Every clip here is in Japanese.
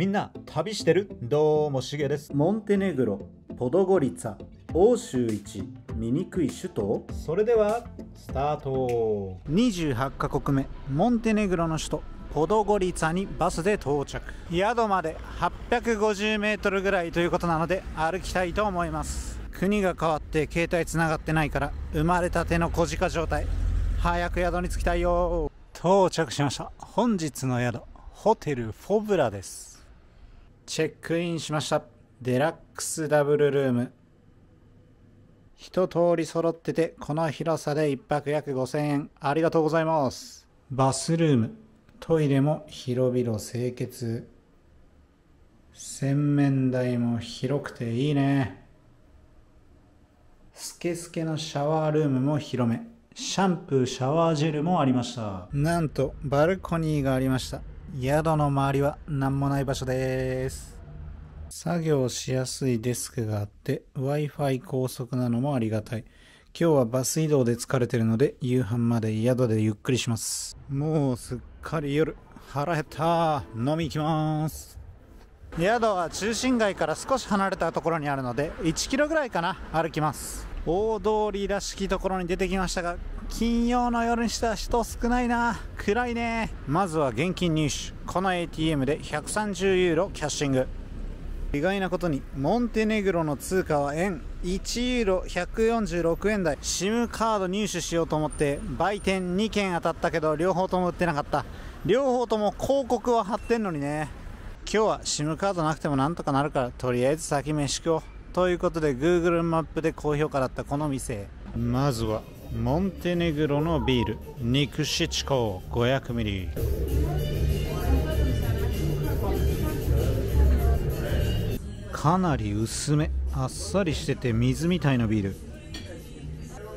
みんな旅してる。どうもしげです。モンテネグロ、ポドゴリツァ、欧州一醜い首都。それではスタート。28カ国目、モンテネグロの首都ポドゴリツァにバスで到着。宿まで850メートルぐらいということなので歩きたいと思います。国が変わって携帯つながってないから生まれたての小鹿状態。早く宿に着きたいよ。到着しました。本日の宿、ホテルフォブラです。チェックインしました。デラックスダブルルーム、一通り揃ってて、この広さで1泊約5000円。ありがとうございます。バスルーム、トイレも広々清潔、洗面台も広くていいね。スケスケのシャワールームも広め、シャンプー、シャワージェルもありました。なんとバルコニーがありました。宿の周りは何もない場所です。作業しやすいデスクがあって Wi-Fi 高速なのもありがたい。今日はバス移動で疲れてるので夕飯まで宿でゆっくりします。もうすっかり夜、腹減った。飲み行きます。宿は中心街から少し離れたところにあるので1キロぐらいかな、歩きます。大通りらしきところに出てきましたが、金曜の夜にした人少ないな。暗いね。まずは現金入手。この ATM で130ユーロキャッシング。意外なことにモンテネグロの通貨は円。1ユーロ146円台。SIM カード入手しようと思って売店2件当たったけど両方とも売ってなかった。両方とも広告は貼ってんのにね。今日は SIM カードなくてもなんとかなるから、とりあえず先飯食おうということで Google マップで高評価だったこの店。まずはモンテネグロのビール、ニクシチコ500ミリ。かなり薄め、あっさりしてて水みたいなビール。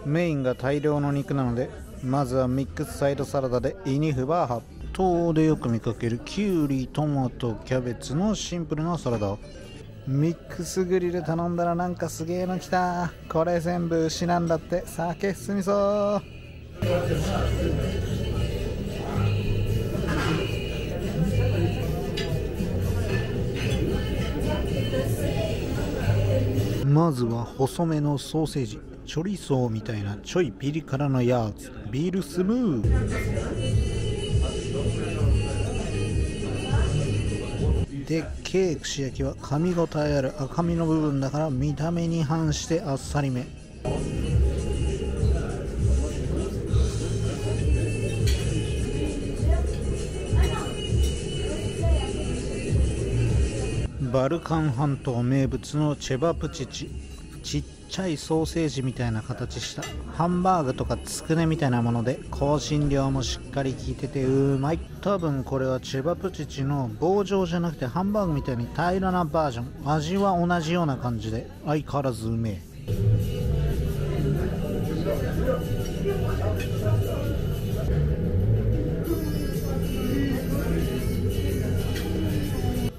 メインが大量の肉なのでまずはミックスサイドサラダでイニフバーハ。東欧でよく見かけるキュウリ、トマト、キャベツのシンプルなサラダ。ミックスグリル頼んだらなんかすげえの来た。これ全部牛なんだって。酒進みそう。まずは細めのソーセージ、チョリソーみたいなちょいピリ辛のやつ。ビールスムーで、ケークシ焼きは噛み応えある赤身の部分だから見た目に反してあっさりめ。バルカン半島名物のチェバプチチ、ちっちゃいソーセージみたいな形したハンバーグとかつくねみたいなもので、香辛料もしっかり効いててうまい。多分これはチェバプチチの棒状じゃなくてハンバーグみたいに平らなバージョン。味は同じような感じで相変わらずうめえ。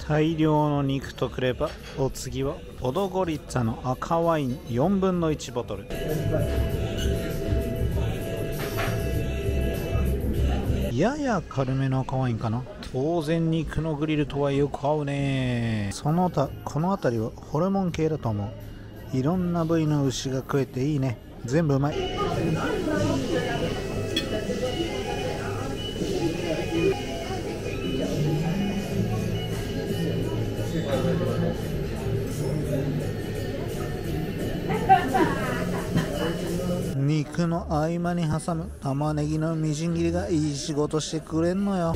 大量の肉とくればお次はポドゴリッツァの赤ワイン4分の1ボトル。やや軽めの赤ワインかな。当然肉のグリルとはよく合うね。その他この辺りはホルモン系だと思う。いろんな部位の牛が食えていいね。全部うまい。肉の合間に挟む玉ねぎのみじん切りがいい仕事してくれんのよ。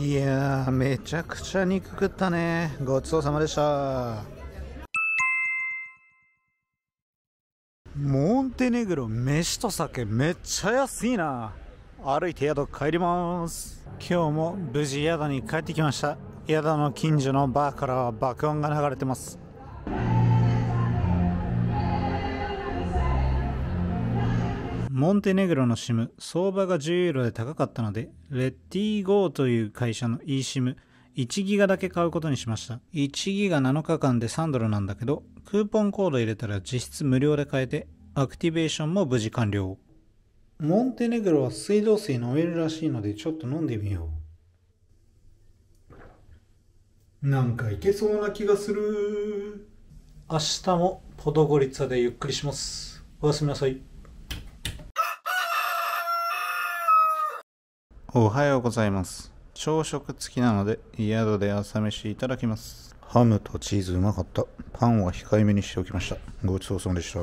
いやー、めちゃくちゃ肉食ったね。ごちそうさまでした。モンテネグロ、飯と酒めっちゃ安いな。歩いて宿帰ります。今日も無事宿に帰ってきました。宿の近所のバーからは爆音が流れてます。モンテネグロの SIM 相場が10ユーロで高かったのでレッティーゴーという会社の eSIM 1ギガだけ買うことにしました。1ギガ7日間で3ドルなんだけど、クーポンコード入れたら実質無料で買えてアクティベーションも無事完了。モンテネグロは水道水飲めるらしいのでちょっと飲んでみよう。なんかいけそうな気がする。明日もポドゴリツァでゆっくりします。おやすみなさい。おはようございます。朝食付きなので宿で朝飯いただきます。ハムとチーズうまかった。パンは控えめにしておきました。ごちそうさまでした。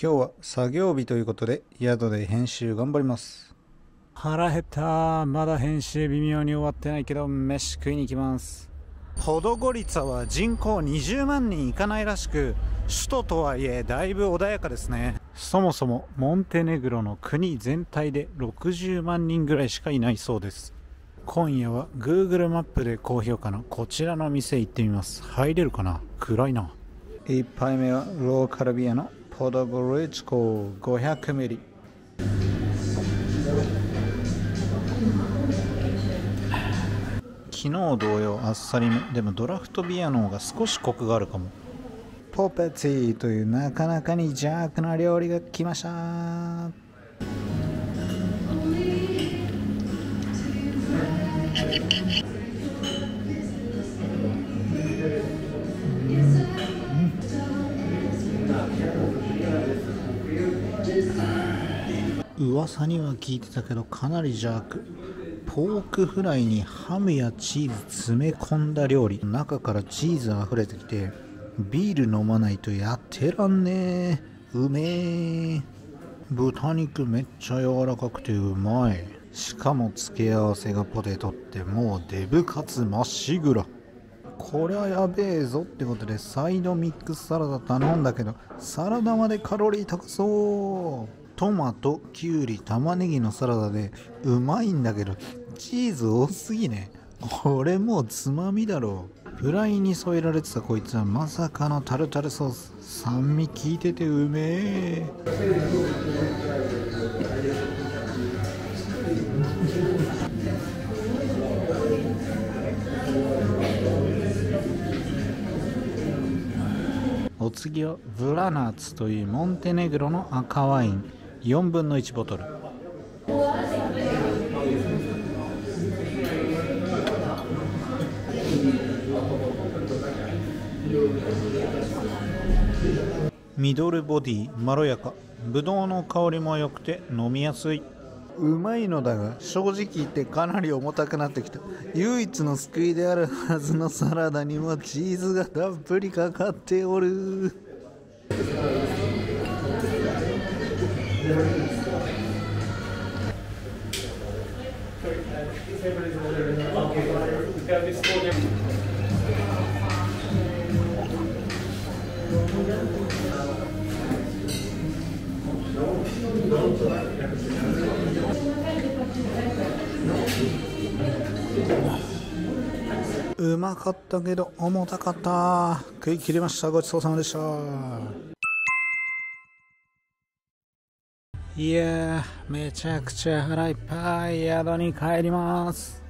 今日は作業日ということで宿で編集頑張ります。腹減った。まだ編集微妙に終わってないけど飯食いに行きます。ポドゴリツァは人口20万人いかないらしく、首都とはいえだいぶ穏やかですね。そもそもモンテネグロの国全体で60万人ぐらいしかいないそうです。今夜は Google マップで高評価のこちらの店行ってみます。入れるかな。暗いな。1杯目はローカルビアのポドゴリツコ500ml。昨日同様あっさりめ。でもドラフトビアの方が少しコクがあるかも。ポペティというなかなかに邪悪な料理が来ました。噂には聞いてたけどかなり邪悪。ポークフライにハムやチーズ詰め込んだ料理。中からチーズあふれてきてビール飲まないとやってらんねえ。うめえ。豚肉めっちゃ柔らかくてうまい。しかも付け合わせがポテトってもうデブかつまっしぐら。こりゃやべえぞってことでサイドミックスサラダ頼んだけどサラダまでカロリー高そう。トマト、キュウリ、玉ねぎのサラダでうまいんだけどチーズ多すぎね。俺もうつまみだろう。フライに添えられてたこいつはまさかのタルタルソース。酸味効いててうめえ。お次はブラナーツというモンテネグロの赤ワイン4分の1ボトル。ミドルボディ、まろやか。ぶどうの香りも良くて飲みやすい。うまいのだが正直言ってかなり重たくなってきた。唯一の救いであるはずのサラダにもチーズがたっぷりかかっておる。うまかったけど重たかった。食い切りました。ごちそうさまでした。いやーめちゃくちゃ腹いっぱい。宿に帰ります。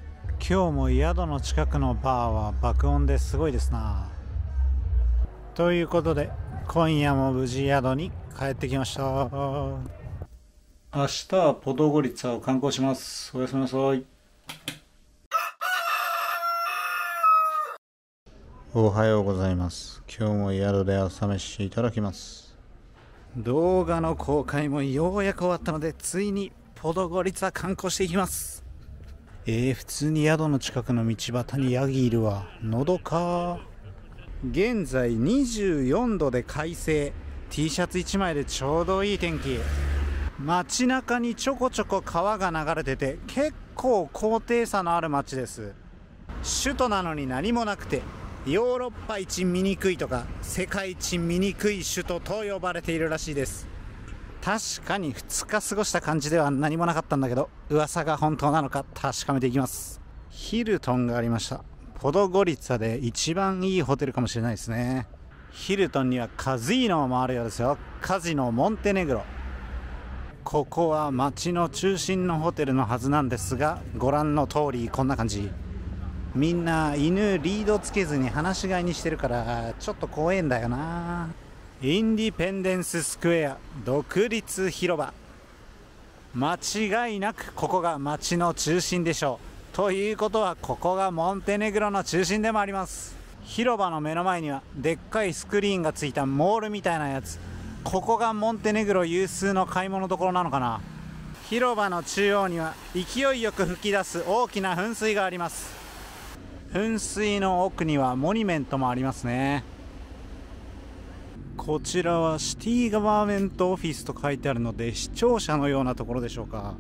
今日も宿の近くのバーは爆音ですごいですな。ということで今夜も無事宿に帰ってきました。明日はポドゴリツァを観光します。おやすみなさい。おはようございます。今日も宿で朝飯いただきます。動画の公開もようやく終わったのでついにポドゴリツァ観光していきます。普通に宿の近くの道端にヤギいるわ。のどか。現在24度で快晴。 T シャツ1枚でちょうどいい天気。街中にちょこちょこ川が流れてて結構高低差のある街です。首都なのに何もなくてヨーロッパ一醜いとか世界一醜い首都と呼ばれているらしいです。確かに2日過ごした感じでは何もなかったんだけど噂が本当なのか確かめていきます。ヒルトンがありました。ポドゴリツァで一番いいホテルかもしれないですね。ヒルトンにはカジノもあるようですよ。カジノモンテネグロ。ここは街の中心のホテルのはずなんですがご覧の通りこんな感じ。みんな犬リードつけずに放し飼いにしてるからちょっと怖えんだよな。インディペンデンススクエア独立広場、間違いなくここが街の中心でしょう。ということはここがモンテネグロの中心でもあります。広場の目の前にはでっかいスクリーンがついたモールみたいなやつ、ここがモンテネグロ有数の買い物どころなのかな。広場の中央には勢いよく噴き出す大きな噴水があります。噴水の奥にはモニュメントもありますね。こちらはシティガバーメントオフィスと書いてあるので、市庁舎のようなところでしょうか。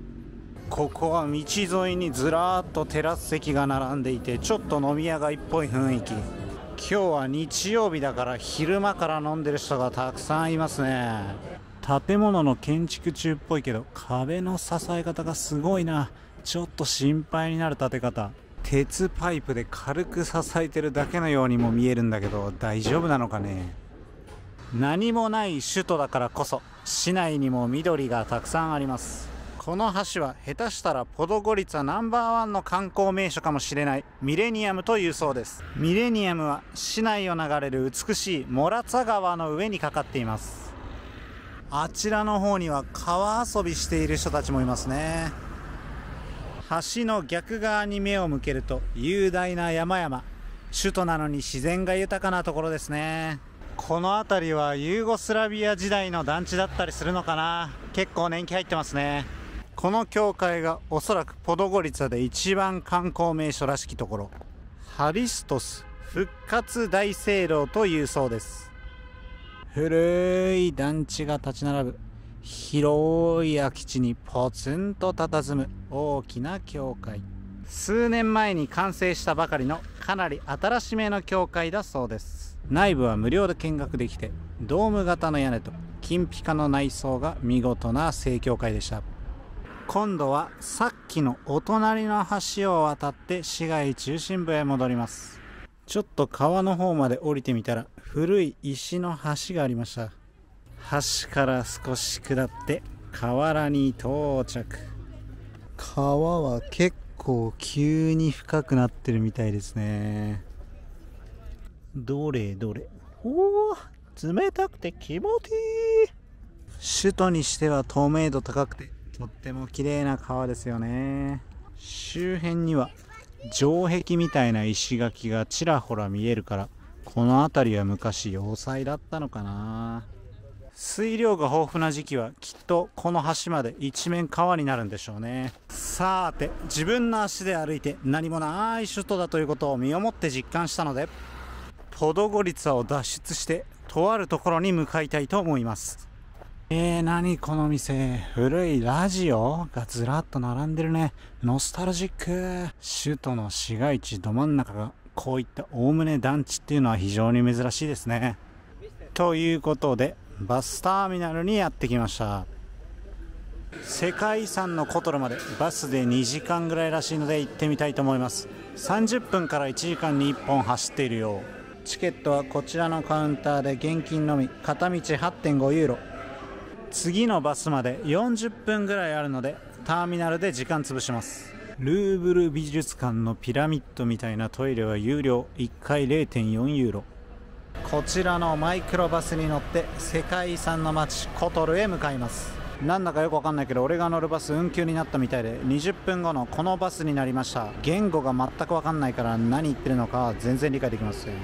ここは道沿いにずらーっとテラス席が並んでいて、ちょっと飲み屋街っぽい雰囲気。今日は日曜日だから昼間から飲んでる人がたくさんいますね。建物の建築中っぽいけど壁の支え方がすごいな。ちょっと心配になる建て方。鉄パイプで軽く支えてるだけのようにも見えるんだけど、大丈夫なのかね。何もない首都だからこそ市内にも緑がたくさんあります。この橋は下手したらポドゴリツァナンバーワンの観光名所かもしれないミレニアムというそうです。ミレニアムは市内を流れる美しいモラツァ川の上にかかっています。あちらの方には川遊びしている人たちもいますね。橋の逆側に目を向けると雄大な山々、首都なのに自然が豊かなところですね。この辺りはユーゴスラビア時代の団地だったりするのかな。結構年季入ってますね。この教会がおそらくポドゴリツァで一番観光名所らしきところ、ハリストス復活大聖堂というそうです。古い団地が立ち並ぶ広い空き地にポツンと佇む大きな教会、数年前に完成したばかりのかなり新しめの教会だそうです。内部は無料で見学できて、ドーム型の屋根と金ピカの内装が見事な正教会でした。今度はさっきのお隣の橋を渡って市街中心部へ戻ります。ちょっと川の方まで降りてみたら古い石の橋がありました。橋から少し下って河原に到着。川は結構急に深くなってるみたいですね。どれどれ、おー、冷たくて気持ちいい。首都にしては透明度高くてとっても綺麗な川ですよね。周辺には城壁みたいな石垣がちらほら見えるから、この辺りは昔要塞だったのかな。水量が豊富な時期はきっとこの橋まで一面川になるんでしょうね。さーて、自分の足で歩いて何もない首都だということを身をもって実感したので、ポドゴリツァを脱出してとあるところに向かいたいと思います。何この店、古いラジオがずらっと並んでるね。ノスタルジック。首都の市街地ど真ん中がこういったおおむね団地っていうのは非常に珍しいですね。ということでバスターミナルにやってきました。世界遺産のコトルまでバスで2時間ぐらいらしいので行ってみたいと思います。30分から1時間に1本走っているよう。チケットはこちらのカウンターで現金のみ、片道 8.5 ユーロ。次のバスまで40分ぐらいあるのでターミナルで時間潰します。ルーブル美術館のピラミッドみたいなトイレは有料、1回 0.4 ユーロ。こちらのマイクロバスに乗って世界遺産の街コトルへ向かいます。なんだかよくわかんないけど俺が乗るバス運休になったみたいで、20分後のこのバスになりました。言語が全くわかんないから何言ってるのか全然理解できません。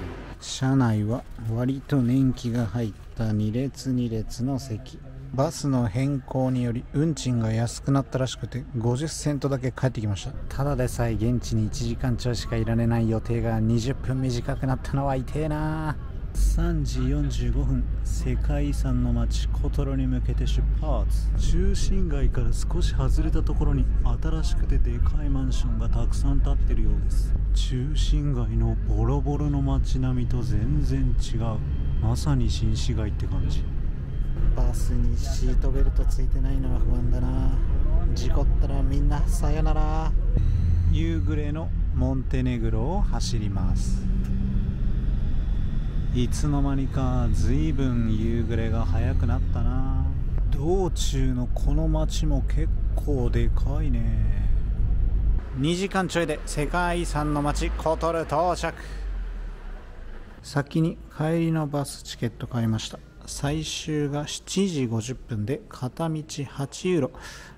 車内は割と年季が入った2列2列の席。バスの変更により運賃が安くなったらしくて50セントだけ返ってきました。ただでさえ現地に1時間ちょいしかいられない予定が20分短くなったのは痛えな。3時45分、世界遺産の街コトロに向けて出発。中心街から少し外れたところに新しくてでかいマンションがたくさん建ってるようです。中心街のボロボロの街並みと全然違う。まさに新市街って感じ。バスにシートベルトついてないのは不安だな。事故ったらみんなさよなら。夕暮れのモンテネグロを走ります。いつの間にか随分夕暮れが早くなったな。道中のこの街も結構でかいね。2時間ちょいで世界遺産の街コトル到着。先に帰りのバスチケット買いました。最終が7時50分で片道8ユーロ。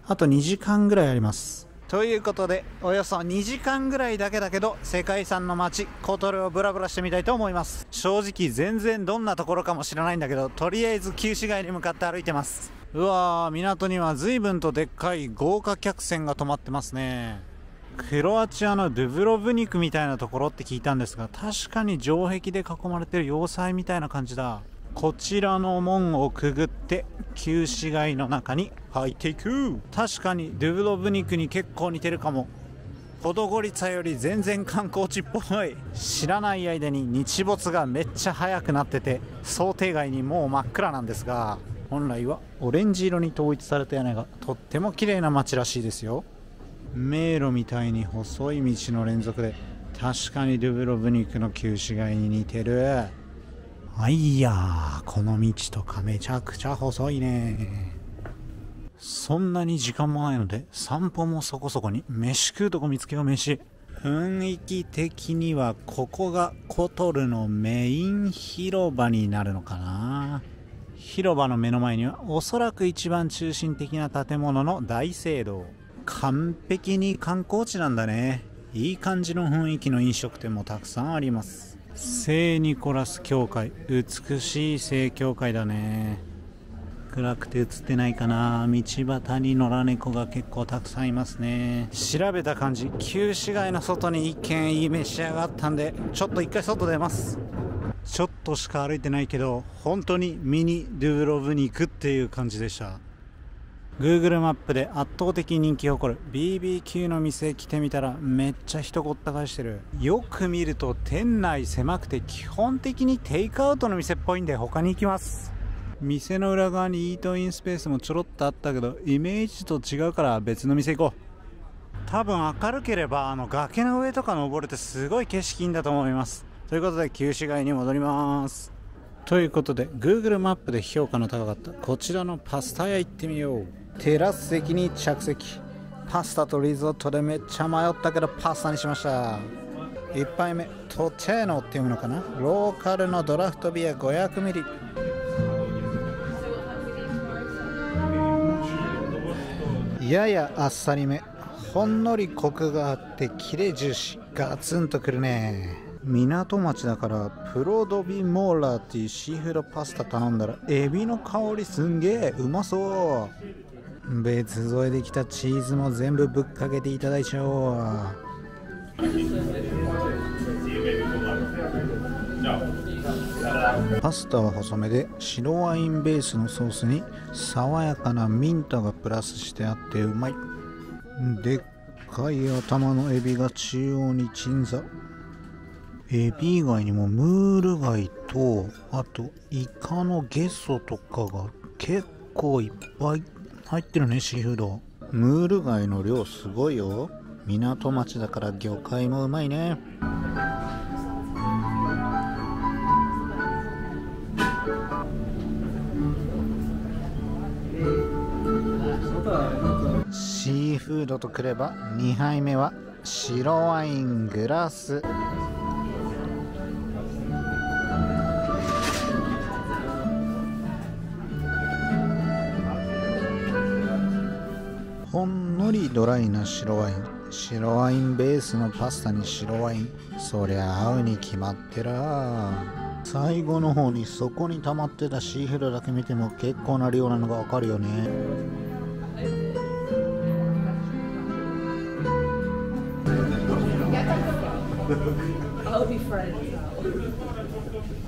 あと2時間ぐらいあります。ということで、およそ2時間ぐらいだけど、世界遺産の街、コトルをブラブラしてみたいと思います。正直全然どんなところかも知らないんだけど、とりあえず旧市街に向かって歩いてます。うわー、港には随分とでっかい豪華客船が止まってますね。クロアチアのドゥブロブニクみたいなところって聞いたんですが、確かに城壁で囲まれてる要塞みたいな感じだ。こちらの門をくぐって旧市街の中に入っていく。確かにドゥブロブニクに結構似てるかも。ポドゴリツァより全然観光地っぽい。知らない間に日没がめっちゃ早くなってて、想定外にもう真っ暗なんですが、本来はオレンジ色に統一された屋根がとっても綺麗な街らしいですよ。迷路みたいに細い道の連続で、確かにドゥブロブニクの旧市街に似てる。あいやー、この道とかめちゃくちゃ細いね。そんなに時間もないので散歩もそこそこに、飯食うとこ見つけよう。飯、雰囲気的にはここがコトルのメイン広場になるのかな。広場の目の前にはおそらく一番中心的な建物の大聖堂。完璧に観光地なんだね。いい感じの雰囲気の飲食店もたくさんあります。聖ニコラス教会、美しい聖教会だね。暗くて映ってないかな。道端に野良猫が結構たくさんいますね。調べた感じ、旧市街の外に一軒いい飯屋があったんで、ちょっと一回外出ます。ちょっとしか歩いてないけど、本当にミニドゥブロブニクっていう感じでした。Google マップで圧倒的人気を誇る BBQ の店来てみたら、めっちゃ人ごった返してる。よく見ると店内狭くて、基本的にテイクアウトの店っぽいんで他に行きます。店の裏側にイートインスペースもちょろっとあったけど、イメージと違うから別の店行こう。多分明るければ崖の上とか登れてすごい景色いいんだと思います。ということで旧市街に戻ります。ということで Google マップで評価の高かったこちらのパスタ屋行ってみよう。テラス席に着席。パスタとリゾットでめっちゃ迷ったけどパスタにしました。1杯目トチェーノっていうのかな、ローカルのドラフトビア500ミリ。ややあっさりめ、ほんのりコクがあってキレ重視、ガツンとくるね。港町だからプロドビモーラーっていうシーフードパスタ頼んだら、エビの香りすんげえうまそう。別添えできたチーズも全部ぶっかけていただいちゃおう。パスタは細めで白ワインベースのソースに爽やかなミントがプラスしてあってうまい。でっかい頭のエビが中央に鎮座。エビ以外にもムール貝と、あとイカのゲソとかが結構いっぱい入ってるね。シーフード、ムール貝の量すごいよ。港町だから魚介もうまいね。シーフードとくれば2杯目は白ワイングラス。ほんのりドライな白ワイン、白ワインベースのパスタに白ワイン、そりゃ合うに決まってら。最後の方にそこに溜まってたシーフードだけ見ても結構な量なのがわかるよね。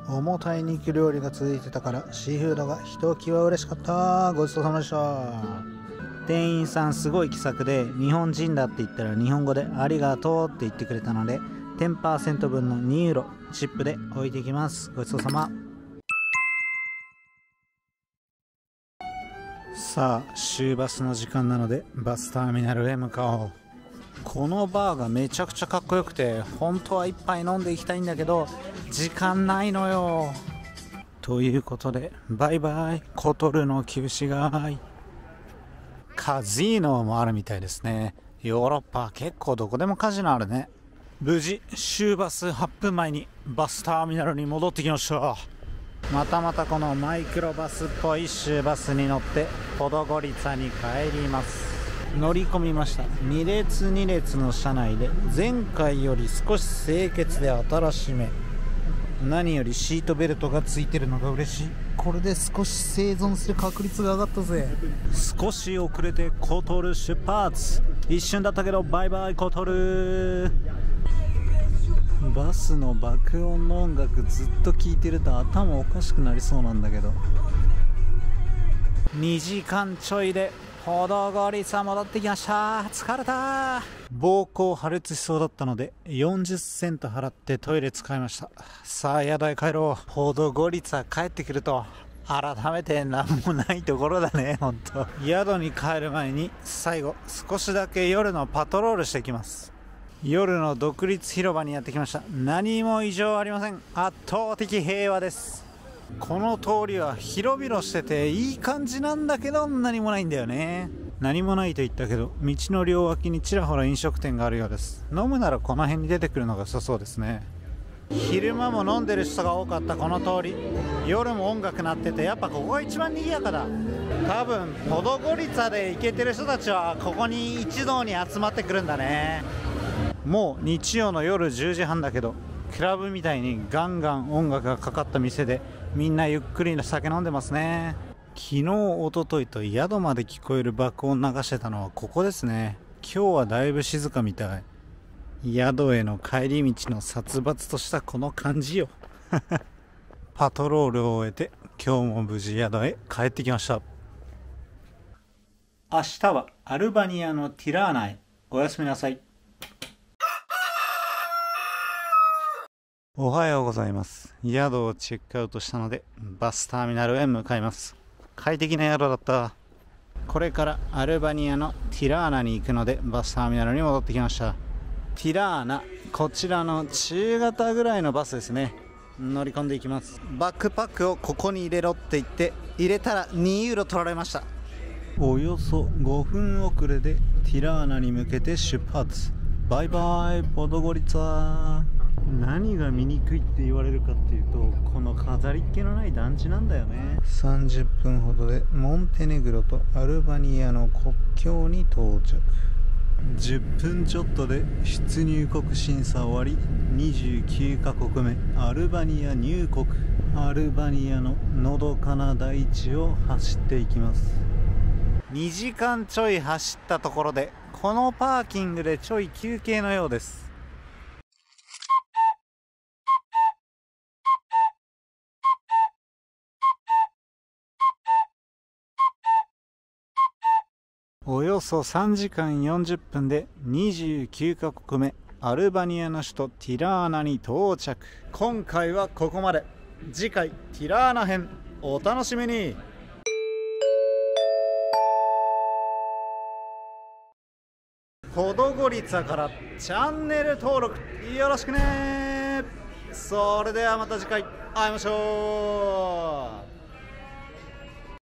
重たい肉料理が続いてたから、シーフードがひときわ嬉しかった。ごちそうさまでした。店員さんすごい気さくで、日本人だって言ったら日本語でありがとうって言ってくれたので、 10% 分の2ユーロチップで置いていきます。ごちそうさま。さあ終バスの時間なのでバスターミナルへ向かおう。このバーがめちゃくちゃかっこよくて、本当は一杯飲んでいきたいんだけど時間ないのよ。ということでバイバイコトルの旧市街。カジノもあるみたいですね。ヨーロッパ結構どこでもカジノあるね。無事終バス8分前にバスターミナルに戻ってきました。またまたこのマイクロバスっぽい終バスに乗ってポドゴリツァに帰ります。乗り込みました。2列2列の車内で前回より少し清潔で新しめ、何よりシートベルトがついてるのが嬉しい。これで少し生存する確率が上がったぜ。少し遅れてコトル出発。一瞬だったけどバイバイコトル。バスの爆音の音楽ずっと聴いてると頭おかしくなりそうなんだけど、2時間ちょいでポドゴリツァ戻ってきました。疲れた。膀胱破裂しそうだったので40セント払ってトイレ使いました。さあ、やだい帰ろう。ポドゴリツァ帰ってくると改めて何もないところだね。ほんと宿に帰る前に最後少しだけ夜のパトロールしてきます。夜の独立広場にやってきました。何も異常ありません。圧倒的平和です。この通りは広々してていい感じなんだけど何もないんだよね。何もないと言ったけど道の両脇にちらほら飲食店があるようです。飲むならこの辺に出てくるのが良さそうですね。昼間も飲んでる人が多かったこの通り、夜も音楽鳴っててやっぱここが一番賑やかだ。多分ポドゴリツァで行けてる人たちはここに一堂に集まってくるんだね。もう日曜の夜10時半だけどクラブみたいにガンガン音楽がかかった店でみんなゆっくりの酒飲んでますね。昨日おとといと宿まで聞こえる爆音流してたのはここですね。今日はだいぶ静かみたい。宿への帰り道の殺伐としたこの感じよパトロールを終えて今日も無事宿へ帰ってきました。明日はアルバニアのティラーナへ。おやすみなさい。おはようございます。宿をチェックアウトしたのでバスターミナルへ向かいます。快適な宿だった。これからアルバニアのティラーナに行くのでバスターミナルに戻ってきました。ティラーナ、こちらの中型ぐらいのバスですね。乗り込んでいきます。バックパックをここに入れろって言って入れたら2ユーロ取られました。およそ5分遅れでティラーナに向けて出発。バイバイポドゴリツァ。何が醜いって言われるかっていうとこの飾りっ気のない団地なんだよね。30分ほどでモンテネグロとアルバニアの国境に到着。10分ちょっとで出入国審査終わり、29カ国目アルバニア入国。アルバニアののどかな大地を走っていきます。2時間ちょい走ったところでこのパーキングでちょい休憩のようです。およそ3時間40分で29カ国目アルバニアの首都ティラーナに到着。今回はここまで。次回ティラーナ編お楽しみに。ポドゴリツァからチャンネル登録よろしくね。それではまた次回会いましょう。